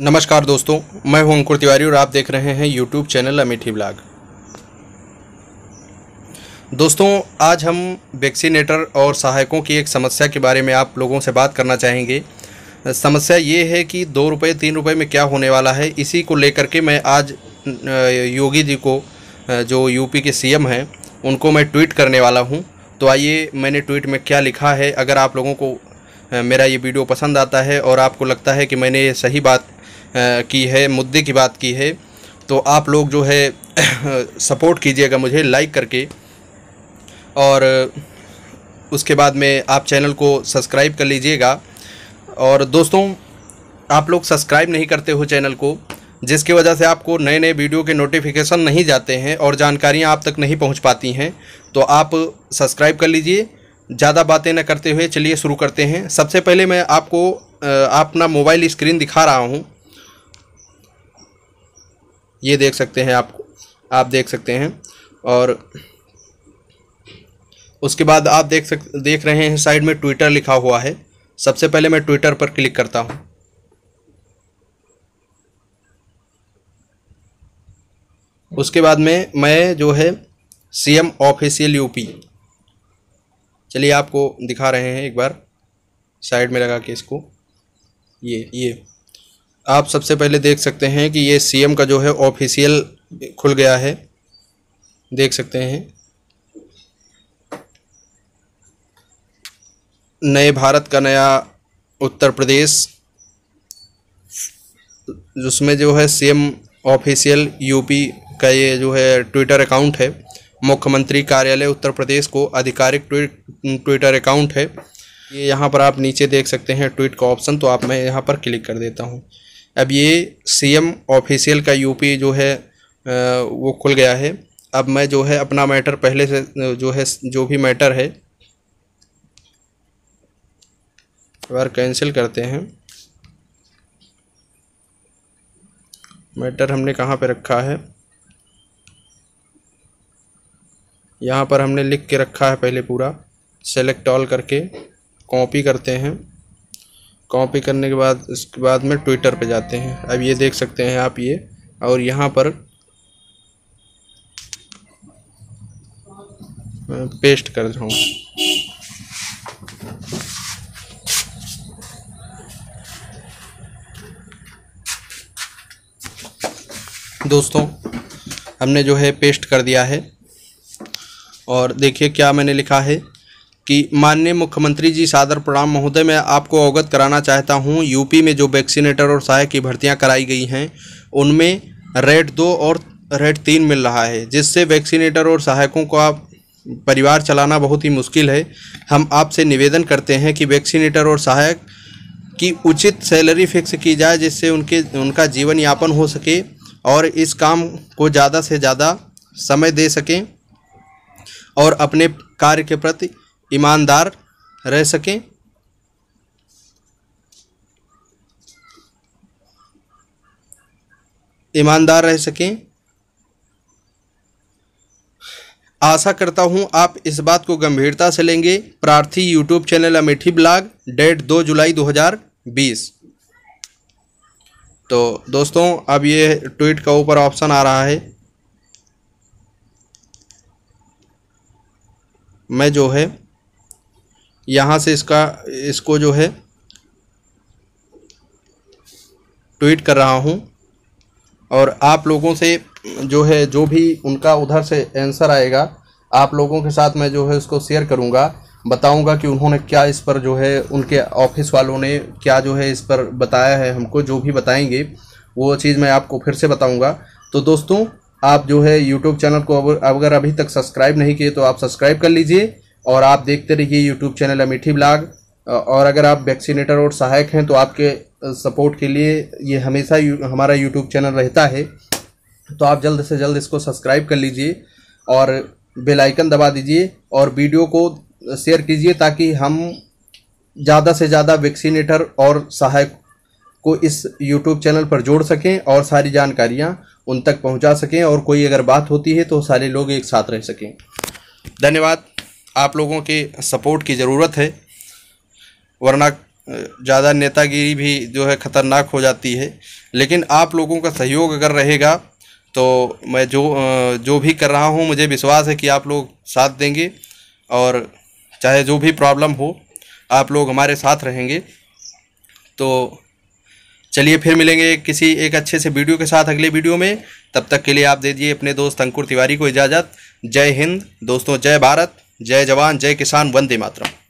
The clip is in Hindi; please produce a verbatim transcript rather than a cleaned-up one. नमस्कार दोस्तों, मैं हूं अंकुर तिवारी और आप देख रहे हैं यूट्यूब चैनल अमेठी ब्लॉग। दोस्तों, आज हम वैक्सीनेटर और सहायकों की एक समस्या के बारे में आप लोगों से बात करना चाहेंगे। समस्या ये है कि दो रुपये तीन रुपये में क्या होने वाला है, इसी को लेकर के मैं आज योगी जी को, जो यूपी के सीएम हैं, उनको मैं ट्वीट करने वाला हूँ। तो आइए, मैंने ट्वीट में क्या लिखा है। अगर आप लोगों को मेरा ये वीडियो पसंद आता है और आपको लगता है कि मैंने ये सही बात की है, मुद्दे की बात की है, तो आप लोग जो है सपोर्ट कीजिएगा मुझे लाइक करके, और उसके बाद में आप चैनल को सब्सक्राइब कर लीजिएगा। और दोस्तों, आप लोग सब्सक्राइब नहीं करते हो चैनल को, जिसकी वजह से आपको नए नए वीडियो के नोटिफिकेशन नहीं जाते हैं और जानकारियां आप तक नहीं पहुंच पाती हैं। तो आप सब्सक्राइब कर लीजिए। ज़्यादा बातें न करते हुए चलिए शुरू करते हैं। सबसे पहले मैं आपको अपना मोबाइल स्क्रीन दिखा रहा हूं, ये देख सकते हैं, आपको आप देख सकते हैं। और उसके बाद आप देख सक देख रहे हैं साइड में ट्विटर लिखा हुआ है। सबसे पहले मैं ट्विटर पर क्लिक करता हूं। उसके बाद में मैं जो है सीएम ऑफिशियल यूपी, चलिए आपको दिखा रहे हैं एक बार साइड में लगा के इसको। ये ये आप सबसे पहले देख सकते हैं कि ये सीएम का जो है ऑफिशियल खुल गया है, देख सकते हैं। नए भारत का नया उत्तर प्रदेश, उसमें जो है सीएम ऑफिशियल यूपी का ये जो है ट्विटर अकाउंट है। मुख्यमंत्री कार्यालय उत्तर प्रदेश को आधिकारिक ट्विटर अकाउंट है। ये यहाँ पर आप नीचे देख सकते हैं ट्वीट का ऑप्शन, तो आप मैं यहाँ पर क्लिक कर देता हूँ। अब ये सीएम ऑफिशियल का यूपी जो है वो खुल गया है। अब मैं जो है अपना मैटर पहले से जो है जो भी मैटर है बार कैंसिल करते हैं। मैटर हमने कहाँ पे रखा है, यहाँ पर हमने लिख के रखा है पहले पूरा। सेलेक्ट ऑल करके कॉपी करते हैं। कॉपी करने के बाद उसके बाद में ट्विटर पे जाते हैं। अब ये देख सकते हैं आप ये, और यहाँ पर पेस्ट कर रहा हूँ। दोस्तों, हमने जो है पेस्ट कर दिया है, और देखिए क्या मैंने लिखा है कि माननीय मुख्यमंत्री जी सादर प्रणाम महोदय, मैं आपको अवगत कराना चाहता हूं, यूपी में जो वैक्सीनेटर और सहायक की भर्तियां कराई गई हैं उनमें रेट दो और रेट तीन मिल रहा है, जिससे वैक्सीनेटर और सहायकों को आप परिवार चलाना बहुत ही मुश्किल है। हम आपसे निवेदन करते हैं कि वैक्सीनेटर और सहायक की उचित सैलरी फिक्स की जाए, जिससे उनके उनका जीवन यापन हो सके और इस काम को ज़्यादा से ज़्यादा समय दे सकें और अपने कार्य के प्रति ईमानदार रह सकें। ईमानदार रह सकें आशा करता हूं आप इस बात को गंभीरता से लेंगे। प्रार्थी YouTube channel Amethi blog, date दो जुलाई दो हज़ार बीस। तो दोस्तों, अब ये ट्वीट का ऊपर ऑप्शन आ रहा है। मैं जो है यहाँ से इसका इसको जो है ट्वीट कर रहा हूँ, और आप लोगों से जो है जो भी उनका उधर से आंसर आएगा आप लोगों के साथ मैं जो है उसको शेयर करूँगा, बताऊंगा कि उन्होंने क्या इस पर जो है उनके ऑफिस वालों ने क्या जो है इस पर बताया है। हमको जो भी बताएंगे वो चीज़ मैं आपको फिर से बताऊंगा। तो दोस्तों, आप जो है यूट्यूब चैनल को अगर अभी तक सब्सक्राइब नहीं किए तो आप सब्सक्राइब कर लीजिए, और आप देखते रहिए यूट्यूब चैनल अमेठी ब्लॉग। और अगर आप वैक्सीनेटर और सहायक हैं तो आपके सपोर्ट के लिए ये हमेशा हमारा यूट्यूब चैनल रहता है, तो आप जल्द से जल्द इसको सब्सक्राइब कर लीजिए और बेल आइकन दबा दीजिए, और वीडियो को शेयर कीजिए ताकि हम ज़्यादा से ज़्यादा वैक्सीनेटर और सहायक को इस यूट्यूब चैनल पर जोड़ सकें और सारी जानकारियां उन तक पहुंचा सकें, और कोई अगर बात होती है तो सारे लोग एक साथ रह सकें। धन्यवाद, आप लोगों के सपोर्ट की ज़रूरत है, वरना ज़्यादा नेतागिरी भी जो है ख़तरनाक हो जाती है। लेकिन आप लोगों का सहयोग अगर रहेगा तो मैं जो जो भी कर रहा हूँ मुझे विश्वास है कि आप लोग साथ देंगे, और चाहे जो भी प्रॉब्लम हो आप लोग हमारे साथ रहेंगे। तो चलिए फिर मिलेंगे किसी एक अच्छे से वीडियो के साथ अगले वीडियो में। तब तक के लिए आप दीजिए अपने दोस्त अंकुर तिवारी को इजाज़त। जय हिंद दोस्तों, जय भारत, जय जवान, जय किसान, वंदे मातरम।